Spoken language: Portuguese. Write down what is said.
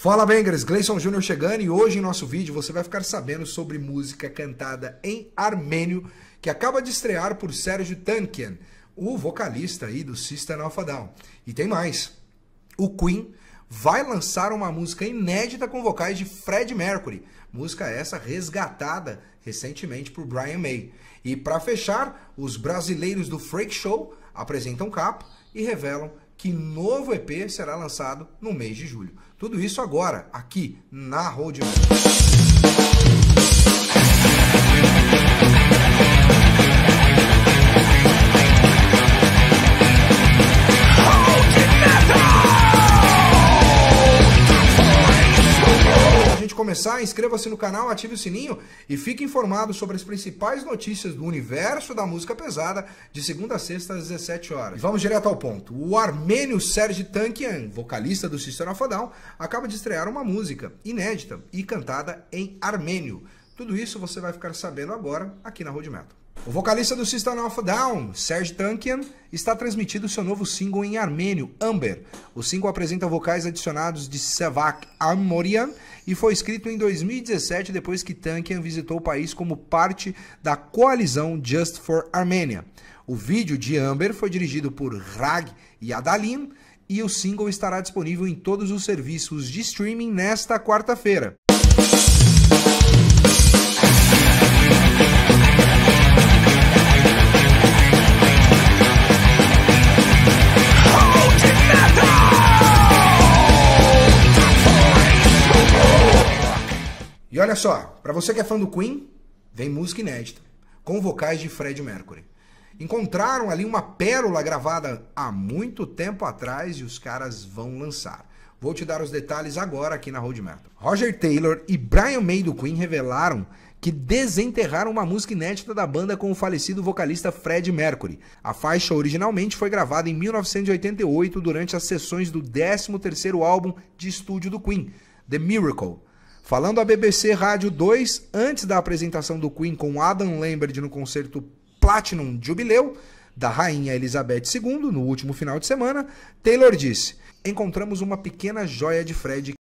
Fala, Bangers! Gleison Júnior chegando e hoje em nosso vídeo você vai ficar sabendo sobre música cantada em armênio que acaba de estrear por Serj Tankian, o vocalista aí do System of a Down. E tem mais, o Queen vai lançar uma música inédita com vocais de Freddie Mercury, música essa resgatada recentemente por Brian May. E para fechar, os brasileiros do Freak Show apresentam capa e revelam que novo EP será lançado no mês de julho. Tudo isso agora, aqui na Roadie Metal. Para a gente começar, inscreva-se no canal, ative o sininho e fique informado sobre as principais notícias do universo da música pesada de segunda a sexta às 17 horas. E vamos direto ao ponto. O armênio Serj Tankian, vocalista do System of a Down, acaba de estrear uma música inédita e cantada em armênio. Tudo isso você vai ficar sabendo agora aqui na Roadie Metal. O vocalista do System of a Down, Serj Tankian, está transmitindo seu novo single em armênio, Amber. O single apresenta vocais adicionados de Sevak Amorian e foi escrito em 2017 depois que Tankian visitou o país como parte da coalizão Just for Armenia. O vídeo de Amber foi dirigido por Rag Yadalin e o single estará disponível em todos os serviços de streaming nesta quarta-feira. E olha só, para você que é fã do Queen, vem música inédita, com vocais de Freddie Mercury. Encontraram ali uma pérola gravada há muito tempo atrás e os caras vão lançar. Vou te dar os detalhes agora aqui na Roadie Metal. Roger Taylor e Brian May do Queen revelaram que desenterraram uma música inédita da banda com o falecido vocalista Freddie Mercury. A faixa originalmente foi gravada em 1988 durante as sessões do 13º álbum de estúdio do Queen, The Miracle. Falando à BBC Rádio 2, antes da apresentação do Queen com Adam Lambert no concerto Platinum Jubileu, da Rainha Elizabeth II, no último final de semana, Taylor disse: "Encontramos uma pequena joia de Freddie